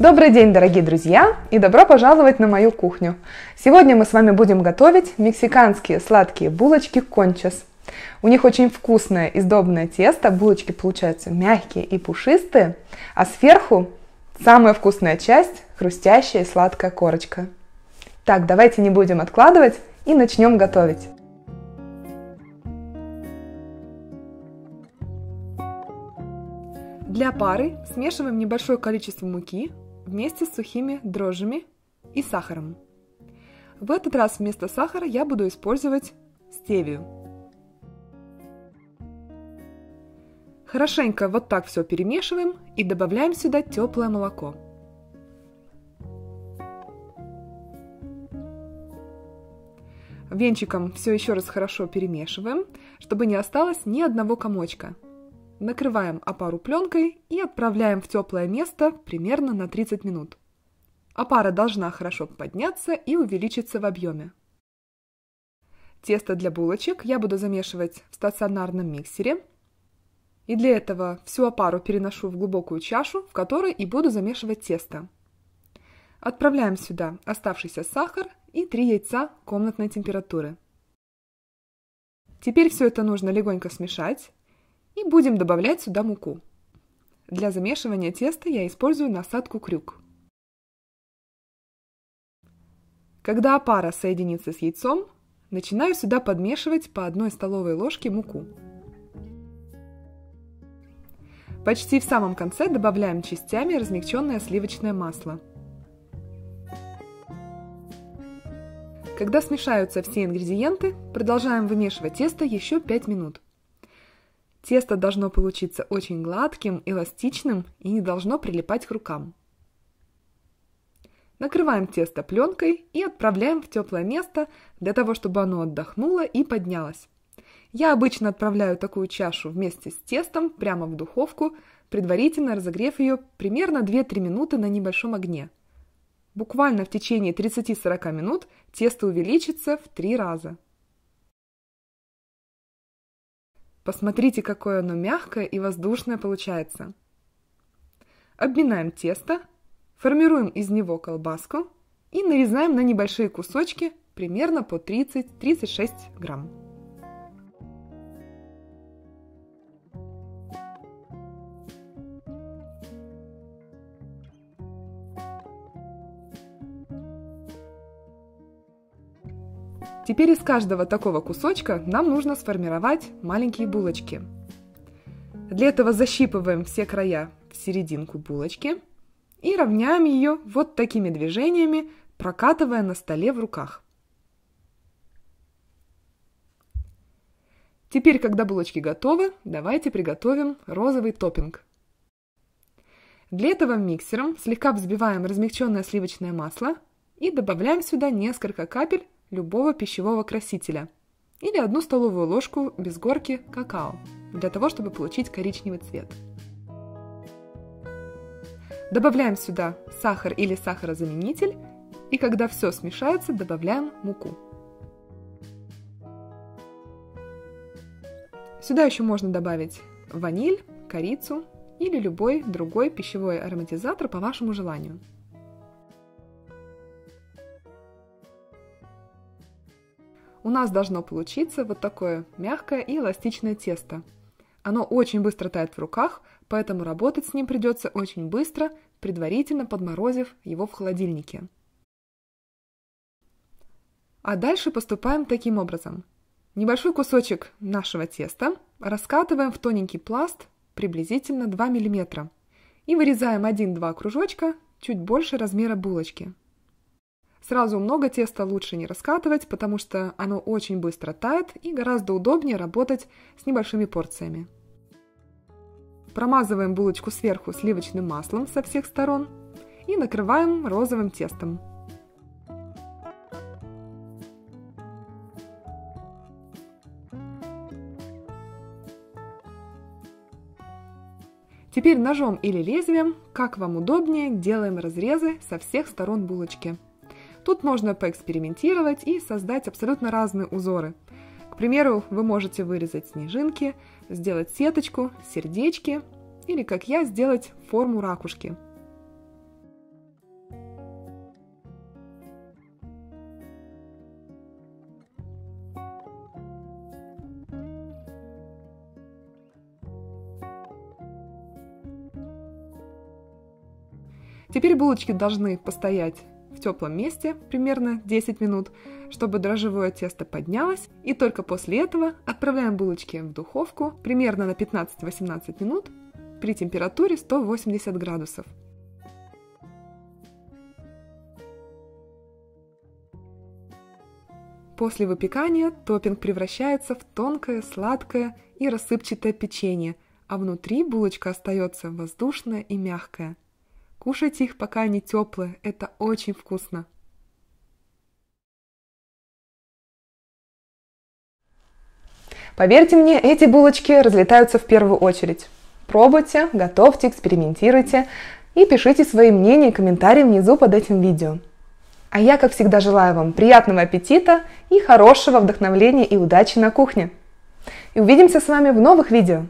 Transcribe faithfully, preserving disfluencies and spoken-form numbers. Добрый день, дорогие друзья, и добро пожаловать на мою кухню. Сегодня мы с вами будем готовить мексиканские сладкие булочки кончас. У них очень вкусное и сдобное тесто, булочки получаются мягкие и пушистые, а сверху самая вкусная часть – хрустящая и сладкая корочка. Так, давайте не будем откладывать и начнем готовить. Для пары смешиваем небольшое количество муки вместе с сухими дрожжами и сахаром. В этот раз вместо сахара я буду использовать стевию. Хорошенько вот так все перемешиваем и добавляем сюда теплое молоко. Венчиком все еще раз хорошо перемешиваем, чтобы не осталось ни одного комочка. Накрываем опару пленкой и отправляем в теплое место примерно на тридцать минут. Опара должна хорошо подняться и увеличиться в объеме. Тесто для булочек я буду замешивать в стационарном миксере. И для этого всю опару переношу в глубокую чашу, в которой и буду замешивать тесто. Отправляем сюда оставшийся сахар и три яйца комнатной температуры. Теперь все это нужно легонько смешать. И будем добавлять сюда муку. Для замешивания теста я использую насадку крюк. Когда опара соединится с яйцом, начинаю сюда подмешивать по одной столовой ложке муку. Почти в самом конце добавляем частями размягченное сливочное масло. Когда смешаются все ингредиенты, продолжаем вымешивать тесто еще пять минут. Тесто должно получиться очень гладким, эластичным и не должно прилипать к рукам. Накрываем тесто пленкой и отправляем в теплое место для того, чтобы оно отдохнуло и поднялось. Я обычно отправляю такую чашу вместе с тестом прямо в духовку, предварительно разогрев ее примерно две-три минуты на небольшом огне. Буквально в течение тридцати-сорока минут тесто увеличится в три раза. Посмотрите, какое оно мягкое и воздушное получается. Обминаем тесто, формируем из него колбаску и нарезаем на небольшие кусочки, примерно по тридцать-тридцать шесть грамм. Теперь из каждого такого кусочка нам нужно сформировать маленькие булочки. Для этого защипываем все края в серединку булочки и равняем ее вот такими движениями, прокатывая на столе в руках. Теперь, когда булочки готовы, давайте приготовим розовый топпинг. Для этого миксером слегка взбиваем размягченное сливочное масло и добавляем сюда несколько капель любого пищевого красителя или одну столовую ложку без горки какао для того, чтобы получить коричневый цвет. Добавляем сюда сахар или сахарозаменитель и когда все смешается, добавляем муку. Сюда еще можно добавить ваниль, корицу или любой другой пищевой ароматизатор по вашему желанию. У нас должно получиться вот такое мягкое и эластичное тесто. Оно очень быстро тает в руках, поэтому работать с ним придется очень быстро, предварительно подморозив его в холодильнике. А дальше поступаем таким образом. Небольшой кусочек нашего теста раскатываем в тоненький пласт приблизительно два миллиметра и вырезаем один-два кружочка чуть больше размера булочки. Сразу много теста лучше не раскатывать, потому что оно очень быстро тает и гораздо удобнее работать с небольшими порциями. Промазываем булочку сверху сливочным маслом со всех сторон и накрываем розовым тестом. Теперь ножом или лезвием, как вам удобнее, делаем разрезы со всех сторон булочки. Тут можно поэкспериментировать и создать абсолютно разные узоры. К примеру, вы можете вырезать снежинки, сделать сеточку, сердечки или, как я, сделать форму ракушки. Теперь булочки должны постоять в теплом месте примерно десять минут, чтобы дрожжевое тесто поднялось, и только после этого отправляем булочки в духовку примерно на пятнадцать-восемнадцать минут при температуре сто восемьдесят градусов. После выпекания топпинг превращается в тонкое, сладкое и рассыпчатое печенье, а внутри булочка остается воздушная и мягкая. Кушайте их, пока они теплые, это очень вкусно. Поверьте мне, эти булочки разлетаются в первую очередь. Пробуйте, готовьте, экспериментируйте и пишите свои мнения и комментарии внизу под этим видео. А я, как всегда, желаю вам приятного аппетита и хорошего вдохновения и удачи на кухне. И увидимся с вами в новых видео.